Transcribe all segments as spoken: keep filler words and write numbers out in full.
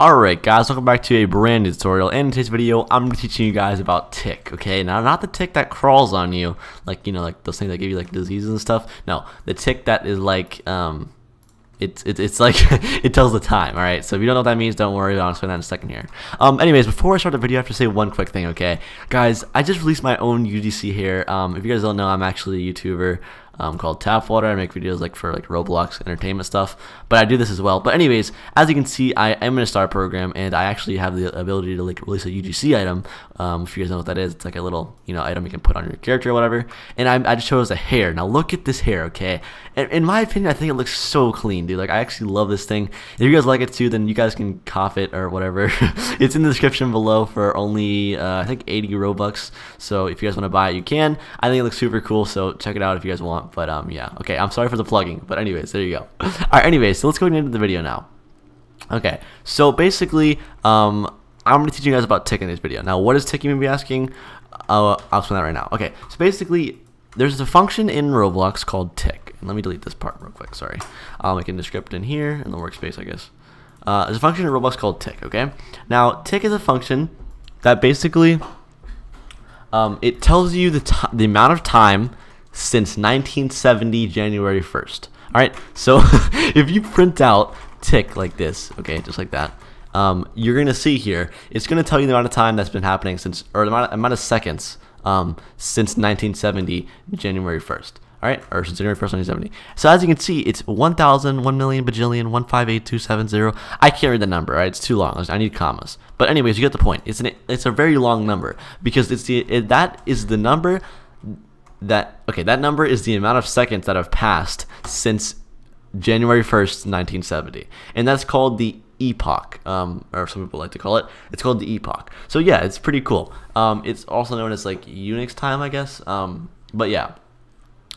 Alright guys, welcome back to a brand new tutorial, and in today's video I'm going to be teaching you guys about tick, okay? Now, not the tick that crawls on you, like, you know, like those things that give you like diseases and stuff. No, the tick that is like, um, it's, it's, it's like, it tells the time, alright? So if you don't know what that means, don't worry, I'll explain that in a second here. Um, anyways, before I start the video, I have to say one quick thing, okay? Guys, I just released my own U G C here. Um, if you guys don't know, I'm actually a YouTuber. Um, called Tapwater. I make videos like for like Roblox entertainment stuff, but I do this as well. But anyways, as you can see, I am in a star program, and I actually have the ability to like release a U G C item. Um, if you guys know what that is, it's like a little, you know, item you can put on your character or whatever. And I, I just chose a hair. Now look at this hair, okay? And in my opinion, I think it looks so clean, dude. Like, I actually love this thing. If you guys like it too, then you guys can cop it or whatever. It's in the description below for only uh, I think eighty Robux. So if you guys want to buy it, you can. I think it looks super cool. So check it out if you guys want. But um yeah, okay, I'm sorry for the plugging, but anyways, there you go. Alright, anyways, so let's go into the video now. Okay, so basically, um I'm gonna teach you guys about tick in this video. Now, what is tick, you may be asking? Uh, I'll explain that right now. Okay, so basically there's a function in Roblox called tick. And let me delete this part real quick, sorry. I'll make a descript in here in the workspace, I guess. Uh there's a function in Roblox called tick, okay? Now, tick is a function that basically um it tells you the t the amount of time since nineteen seventy January first. Alright, so if you print out tick like this, okay, just like that, um, you're gonna see here, it's gonna tell you the amount of time that's been happening since, or the amount of, amount of seconds um, since nineteen seventy January first. Alright, or since January first, nineteen seventy. So as you can see, it's one thousand, one million, bajillion, one five eight two seven zero. I can't read the number, alright, it's too long, I need commas. But anyways, you get the point. It's an, it's a very long number, because it's the, it, that is the number that, okay, that number is the amount of seconds that have passed since January first, nineteen seventy, and that's called the epoch, um, or some people like to call it. It's called the epoch. So yeah, it's pretty cool. Um, it's also known as like Unix time, I guess. Um, but yeah,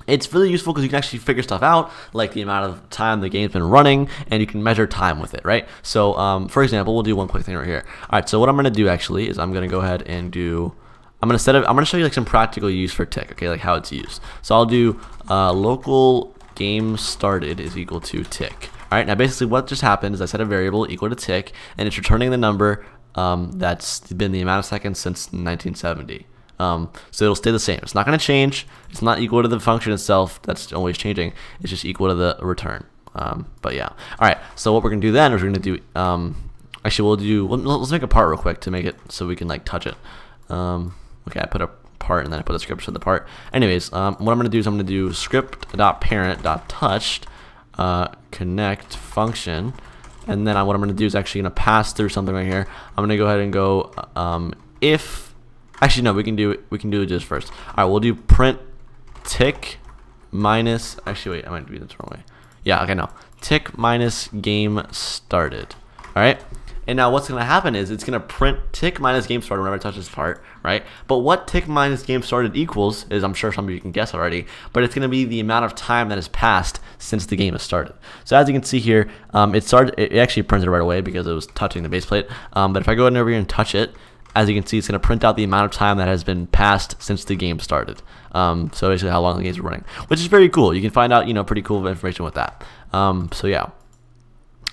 it's really useful because you can actually figure stuff out, like the amount of time the game's been running, and you can measure time with it, right? So um, for example, we'll do one quick thing right here. All right, so what I'm gonna do actually is I'm gonna go ahead and do. I'm gonna set up. I'm gonna show you like some practical use for tick, okay? Like how it's used. So I'll do uh, local game started is equal to tick. All right. Now basically, what just happened is I set a variable equal to tick, and it's returning the number um, that's been the amount of seconds since nineteen seventy. Um, so it'll stay the same. It's not gonna change. It's not equal to the function itself. That's always changing. It's just equal to the return. Um, but yeah. All right. So what we're gonna do then is we're gonna do. Um, actually, we'll do. Let's make a part real quick to make it so we can like touch it. Um, Okay, I put a part and then I put a script for the part. Anyways, um, what I'm going to do is I'm going to do script.parent.touched uh, connect function. And then I, what I'm going to do is actually going to pass through something right here. I'm going to go ahead and go um, if, actually no, we can do we can do this first. All right, we'll do print tick minus, actually wait, I might do this wrong way. Yeah, okay, no. Tick minus game started. All right. And now what's going to happen is it's going to print tick minus game started whenever I touch this part, right? But what tick minus game started equals is, I'm sure some of you can guess already, but it's going to be the amount of time that has passed since the game has started. So as you can see here, um, it started. It actually printed right away because it was touching the base plate. Um, but if I go over here and touch it, as you can see, it's going to print out the amount of time that has been passed since the game started. Um, so basically how long the game's been running, which is very cool. You can find out, you know, pretty cool information with that. Um, so yeah.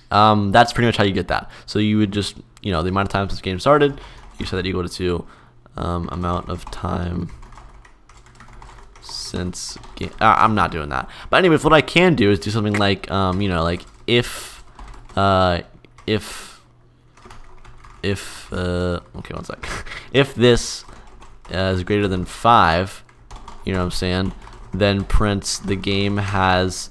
Um, that's pretty much how you get that. So you would just, you know, the amount of time since the game started, you set that equal to um, amount of time since game. Uh, I'm not doing that. But anyways, what I can do is do something like, um, you know, like if, uh, if, if, uh, okay, one sec. If this uh, is greater than five, you know what I'm saying, then prints the game has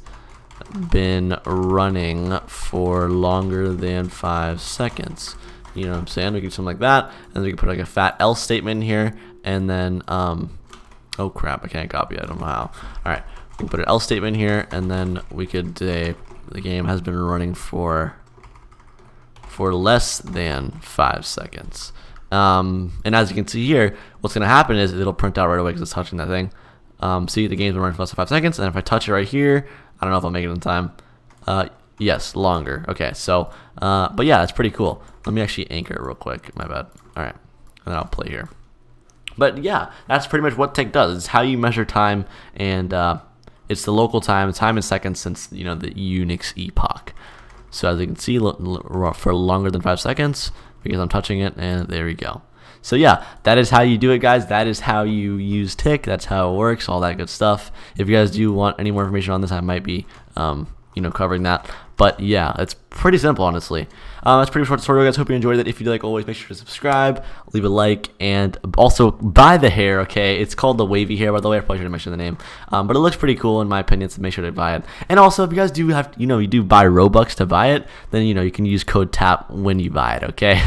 been running for longer than five seconds, you know what I'm saying? We can do something like that, and we can put like a fat else statement in here, and then um oh crap, I can't copy it, I don't know how. All right, we can put an else statement here, and then we could say the game has been running for for less than five seconds, um and as you can see here, what's going to happen is it'll print out right away because it's touching that thing. Um see, the game's been running for less than five seconds, and if I touch it right here, I don't know if I'll make it in time. Uh, yes, longer. Okay, so, uh, but yeah, that's pretty cool. Let me actually anchor it real quick. My bad. All right, and then I'll play here. But yeah, that's pretty much what tick does. It's how you measure time, and uh, it's the local time, time in seconds since, you know, the Unix epoch. So as you can see, for longer than five seconds because I'm touching it, and there we go. So yeah, that is how you do it, guys. That is how you use tick. That's how it works, all that good stuff. If you guys do want any more information on this, I might be um, you know, covering that. But yeah, it's pretty simple, honestly. Um, that's pretty short tutorial, guys. Hope you enjoyed it. If you do, like always, make sure to subscribe, leave a like, and also buy the hair, okay? It's called the Wavy Hair, by the way. I probably should have mentioned the name. Um, but it looks pretty cool, in my opinion, so make sure to buy it. And also, if you guys do have, you know, you do buy Robux to buy it, then, you know, you can use code TAP when you buy it, okay?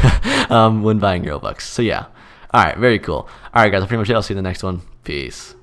um, when buying Robux. So yeah. All right, very cool. All right, guys, that's pretty much it. I'll see you in the next one. Peace.